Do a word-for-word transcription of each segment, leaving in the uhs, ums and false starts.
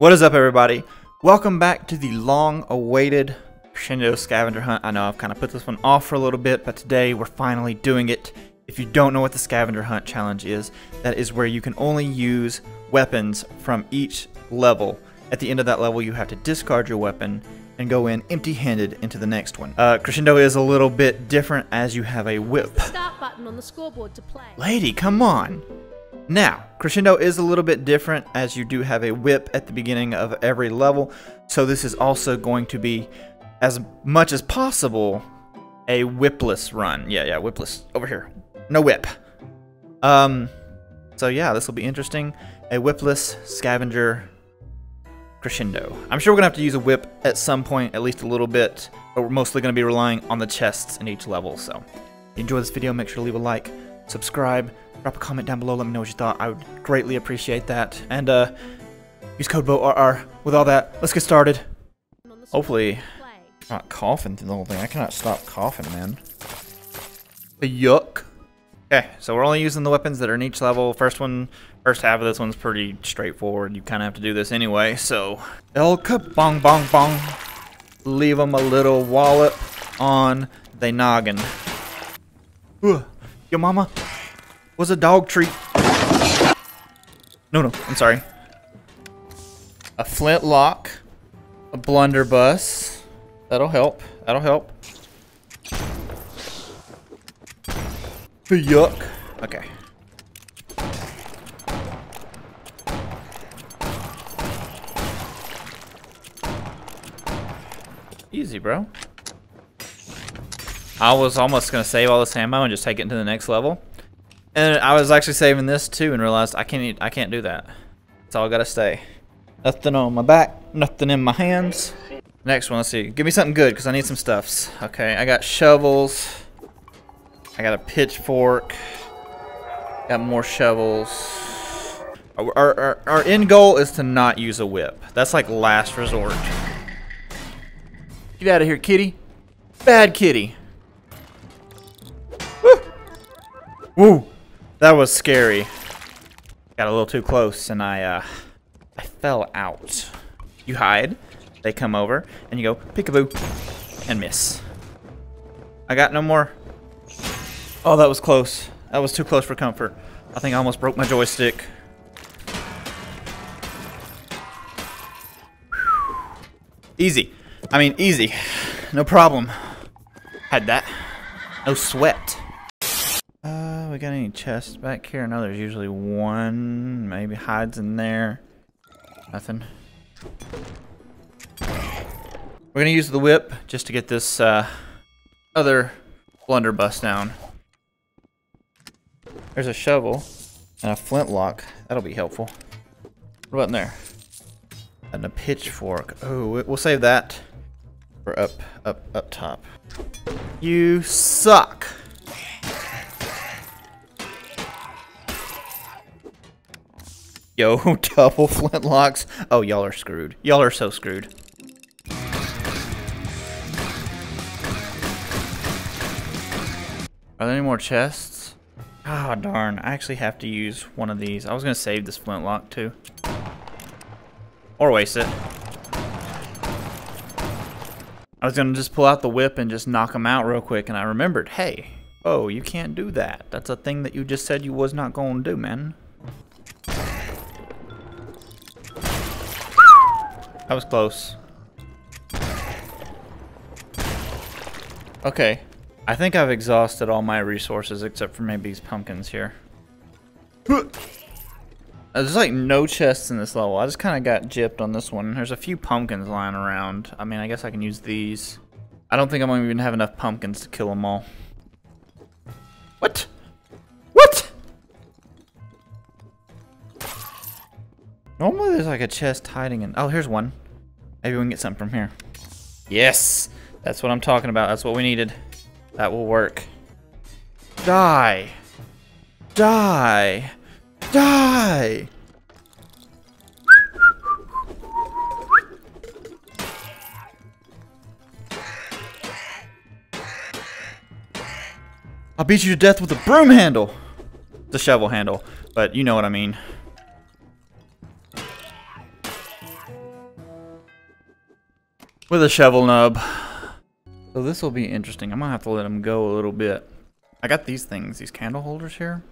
What is up, everybody? Welcome back to the long-awaited Crescendo scavenger hunt. I know I've kind of put this one off for a little bit, but today we're finally doing it. If you don't know what the scavenger hunt challenge is, that is where you can only use weapons from each level. At the end of that level, you have to discard your weapon and go in empty-handed into the next one. Uh, Crescendo is a little bit different as you have a whip. Start button on the scoreboard to play. Lady, come on! Now, Crescendo is a little bit different as you do have a whip at the beginning of every level, so this is also going to be, as much as possible, a whipless run. Yeah, yeah, whipless. Over here. No whip. Um, so yeah, this will be interesting. A whipless scavenger Crescendo. I'm sure we're going to have to use a whip at some point, at least a little bit, but we're mostly going to be relying on the chests in each level, so. If you enjoy this video, make sure to leave a like, subscribe, drop a comment down below, let me know what you thought. I would greatly appreciate that. And uh, use code B O R R. With all that, let's get started. Hopefully, I'm not coughing through the whole thing. I cannot stop coughing, man. Yuck. Okay, so we're only using the weapons that are in each level. First one, first half of this one's pretty straightforward. You kind of have to do this anyway, so. El kabong bong bong. Leave them a little wallop on they noggin. Ooh, your mama was a dog treat. No, no, I'm sorry. A flintlock, a blunderbuss. That'll help. That'll help. Yuck. Okay. Easy, bro. I was almost gonna save all this ammo and just take it into the next level. And I was actually saving this too, and realized I can't. I can't do that. It's all gotta stay. Nothing on my back. Nothing in my hands. Next one. Let's see. Give me something good, cause I need some stuffs. Okay. I got shovels. I got a pitchfork. Got more shovels. Our our our end goal is to not use a whip. That's like last resort. Get out of here, kitty. Bad kitty. Woo. Woo. That was scary. Got a little too close and I uh, I fell out. You hide, they come over, and you go peekaboo and miss. I got no more. Oh, that was close. That was too close for comfort. I think I almost broke my joystick. Easy. I mean, easy. No problem. Had that. No sweat. Uh, we got any chests back here? No, there's usually one, maybe hides in there. Nothing. We're gonna use the whip just to get this uh, other blunderbuss down. There's a shovel and a flintlock. That'll be helpful. What about in there? And a pitchfork. Oh, we'll save that for up, up, up top. You suck. Yo, double flintlocks. Oh, y'all are screwed. Y'all are so screwed. Are there any more chests? Ah, darn. I actually have to use one of these. I was going to save this flintlock, too. Or waste it. I was going to just pull out the whip and just knock them out real quick, and I remembered, hey, oh, you can't do that. That's a thing that you just said you was not going to do, man. That was close. Okay. I think I've exhausted all my resources except for maybe these pumpkins here. There's like no chests in this level. I just kind of got gypped on this one. There's a few pumpkins lying around. I mean, I guess I can use these. I don't think I'm going to even have enough pumpkins to kill them all. What? What? Normally there's like a chest hiding in... Oh, here's one. Maybe we can get something from here. Yes! That's what I'm talking about. That's what we needed. That will work. Die! Die! Die! I'll beat you to death with a broom handle! The shovel handle, but you know what I mean. with a shovel nub. So this will be interesting. I'm gonna have to let them go a little bit. I got these things, these candle holders here.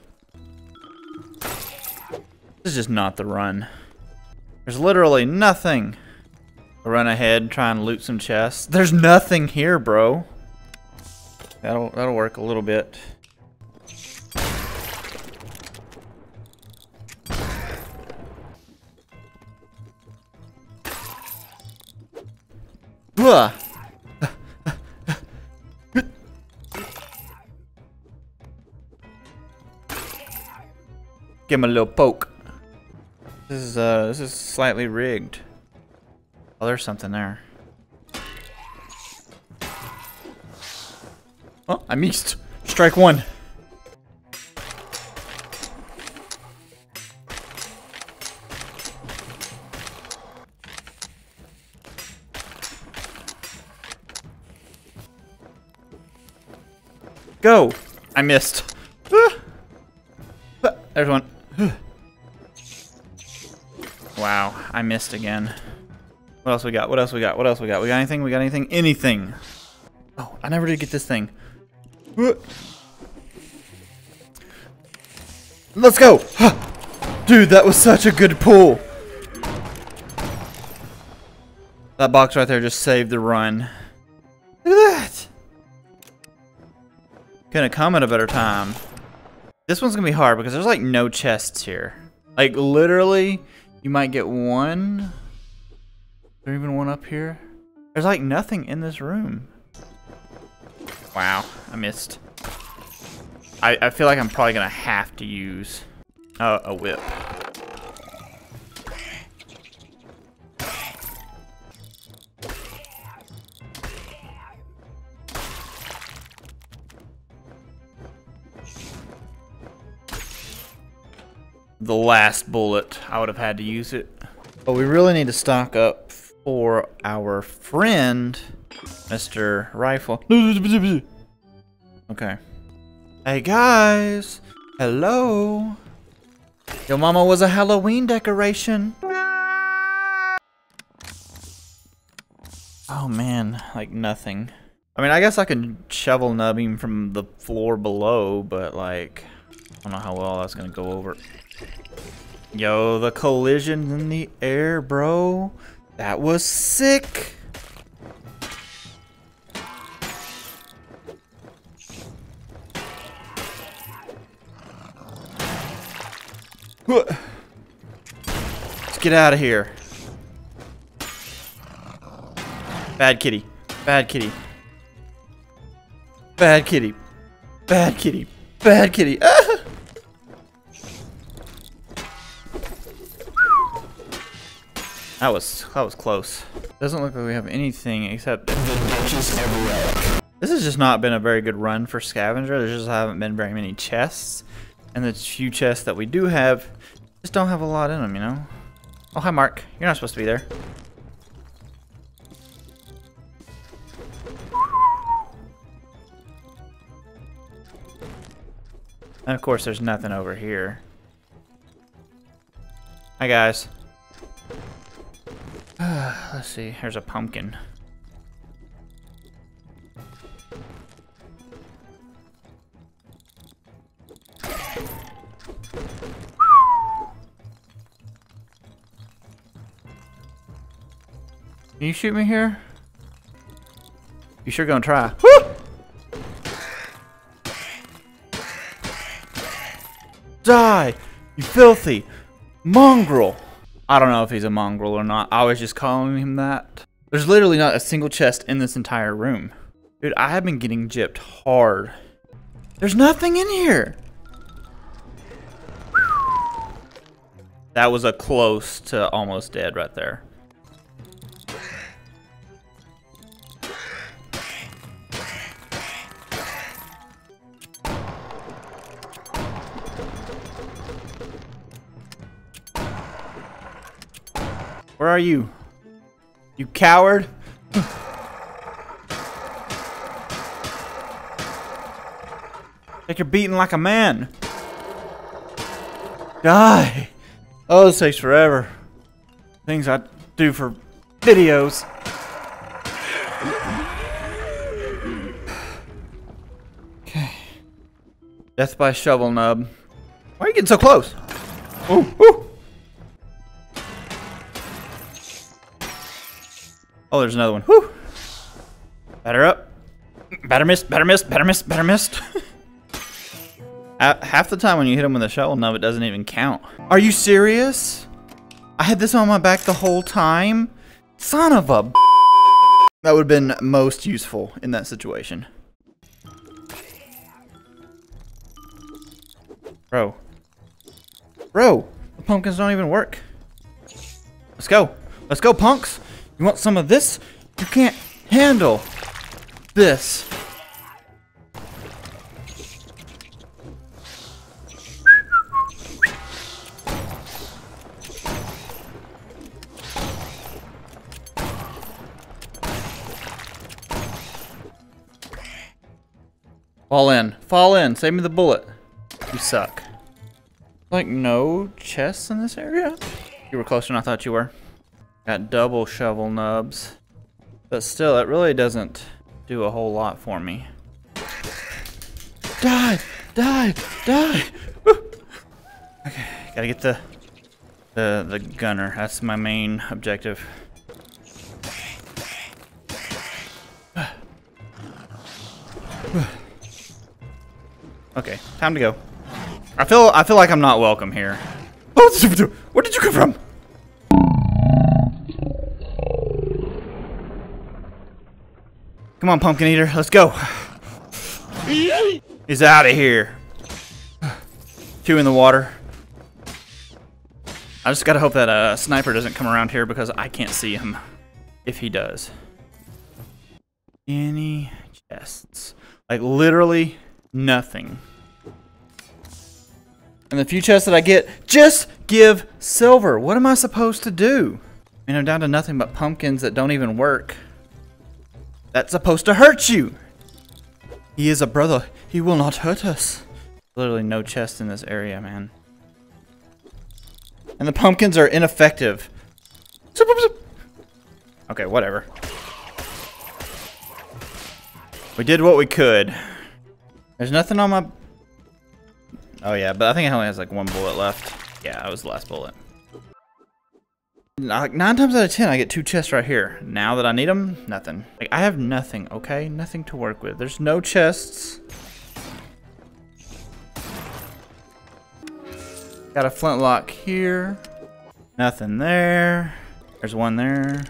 This is just not the run. There's literally nothing. I'll run ahead, try and loot some chests. There's nothing here, bro. That'll that'll work a little bit. Ugh. Give him a little poke. This is uh, this is slightly rigged. Oh, there's something there. Oh, I missed. Strike one. Go. I missed. There's one. Wow, I missed again. What else we got? What else we got? What else we got? We got anything? We got anything? Anything. Oh, I never did get this thing. Let's go. Dude, that was such a good pull. That box right there just saved the run. Look at that. Couldn't have come at a better time. This one's gonna be hard because there's like no chests here. Like literally, you might get one. Is there even one up here? There's like nothing in this room. Wow, I missed. I, I feel like I'm probably gonna have to use uh, a whip. The last bullet, I would have had to use it. But we really need to stock up for our friend, Mister Rifle. Okay. Hey guys, hello. Your mama was a Halloween decoration. Oh man, like nothing. I mean, I guess I could shovel nub him from the floor below, but like, I don't know how well that's gonna go over. Yo, the collision in the air, bro. That was sick. Let's get out of here. Bad kitty. Bad kitty. Bad kitty. Bad kitty. Bad kitty. Ah! That was that was close. Doesn't look like we have anything except this has just not been a very good run for scavenger. There just haven't been very many chests, and the few chests that we do have just don't have a lot in them, you know. Oh hi Mark, you're not supposed to be there. And of course, there's nothing over here. Hi guys. Let's see, here's a pumpkin. Can you shoot me here? You sure gonna try. Woo! Die, you filthy mongrel. I don't know if he's a mongrel or not. I was just calling him that. There's literally not a single chest in this entire room. Dude, I have been getting gypped hard. There's nothing in here. That was a close to almost dead right there. Where are you? You coward? Like you're beating like a man. Die! Oh, this takes forever. Things I do for videos. Death by shovel nub. Why are you getting so close? Ooh, ooh. Oh, there's another one. Whew. Batter up. Batter missed, batter missed, batter missed, batter missed. Half the time when you hit him with a shovel nub, it doesn't even count. Are you serious? I had this on my back the whole time? Son of a b****. That would have been most useful in that situation. Bro. Bro! The pumpkins don't even work. Let's go. Let's go, punks! You want some of this? You can't handle this. Fall in. Fall in. Save me the bullet. You suck. Like, no chests in this area? You were closer than I thought you were. Got double shovel nubs. But still, it really doesn't do a whole lot for me. Die! Die! Die! Woo! Okay, gotta get the, the, the gunner. That's my main objective. Okay, time to go. I feel I feel like I'm not welcome here. Where did you come from? Come on, pumpkin eater, let's go. He's out of here. Two in the water. I just gotta hope that a sniper doesn't come around here because I can't see him. If he does. Any chests? Like literally nothing. And the few chests that I get, just give silver. What am I supposed to do? I mean, I'm down to nothing but pumpkins that don't even work. That's supposed to hurt you. He is a brother. He will not hurt us. Literally no chest in this area, man. And the pumpkins are ineffective. Okay, whatever. We did what we could. There's nothing on my... Oh yeah, but I think it only has like one bullet left. Yeah, that was the last bullet. Like nine times out of ten, I get two chests right here. Now that I need them, nothing. Like I have nothing, okay? Nothing to work with. There's no chests. Got a flintlock here. Nothing there. There's one there.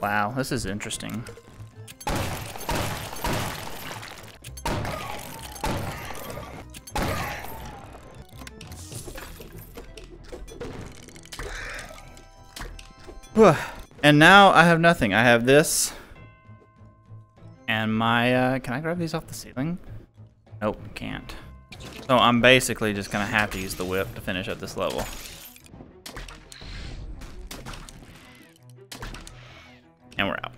Wow, this is interesting. And now I have nothing. I have this. And my, uh, can I grab these off the ceiling? Nope, can't. So I'm basically just gonna have to use the whip to finish up this level. And we're out.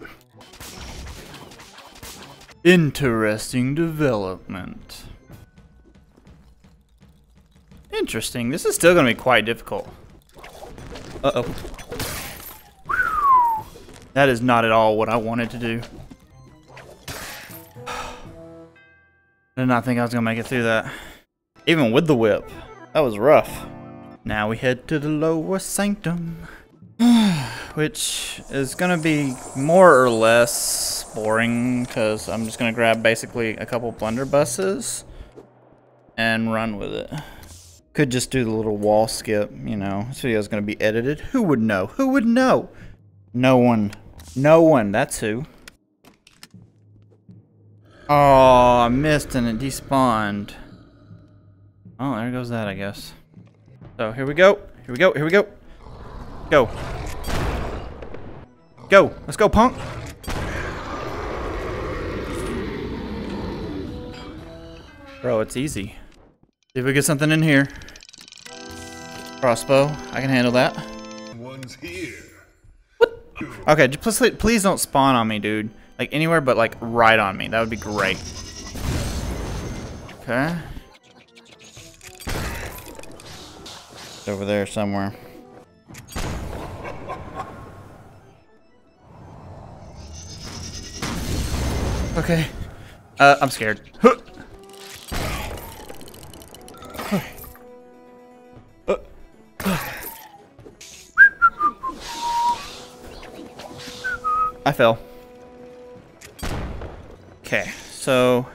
Interesting development. Interesting. This is still gonna be quite difficult. Uh-oh. That is not at all what I wanted to do. I did not think I was gonna make it through that. Even with the whip. That was rough. Now we head to the Lower Sanctum. Which is gonna be more or less boring because I'm just gonna grab basically a couple blunderbusses and run with it. Could just do the little wall skip, you know. This video is gonna be edited. Who would know? Who would know? No one. No one, that's who. Oh, I missed and it despawned. Oh, there goes that, I guess. So here we go. Here we go. Here we go. Go. Go. Let's go, punk. Bro, it's easy. See if we get something in here. Crossbow. I can handle that. One's here. Okay, just please, please don't spawn on me, dude. Like, anywhere but, like, right on me. That would be great. Okay. It's over there somewhere. Okay. Uh, I'm scared. Huh. Uh. Uh. I fell. Okay, so...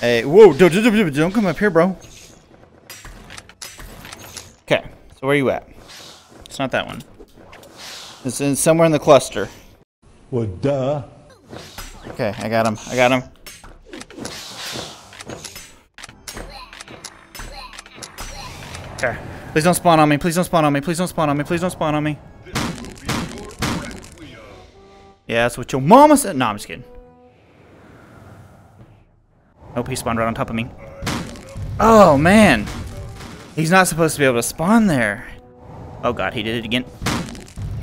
Hey, whoa, don't, don't come up here, bro. Okay, so where are you at? It's not that one. It's in somewhere in the cluster. Well, duh. Okay, I got him. I got him. Okay. Please don't spawn on me. Please don't spawn on me. Please don't spawn on me. Please don't spawn on me. Yeah, that's what your mama said. No, I'm just kidding. Nope, he spawned right on top of me. Oh, man. He's not supposed to be able to spawn there. Oh, God, he did it again.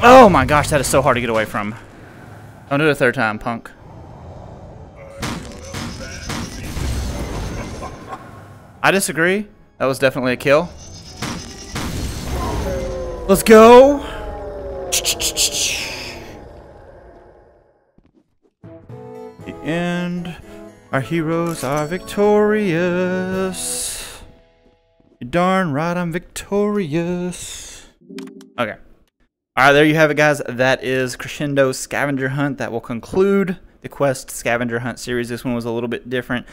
Oh, my gosh, that is so hard to get away from. Don't do it a third time, punk. I disagree. That was definitely a kill. Let's go. The end. Our heroes are victorious. You're darn right I'm victorious. Okay. Alright, there you have it, guys. That is Crescendo's Scavenger Hunt. That will conclude the Quest Scavenger Hunt series. This one was a little bit different.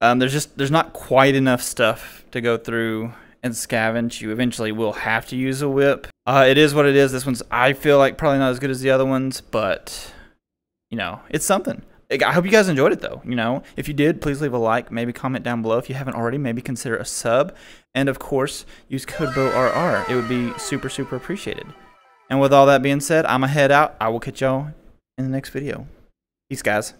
Um, there's just there's not quite enough stuff to go through and scavenge. You eventually will have to use a whip. Uh, it is what it is. This one's, I feel like, probably not as good as the other ones, but, you know, it's something. I hope you guys enjoyed it, though. You know, if you did, please leave a like, maybe comment down below. If you haven't already, maybe consider a sub. And, of course, use code BoRR. It would be super, super appreciated. And with all that being said, I'm going to head out. I will catch y'all in the next video. Peace, guys.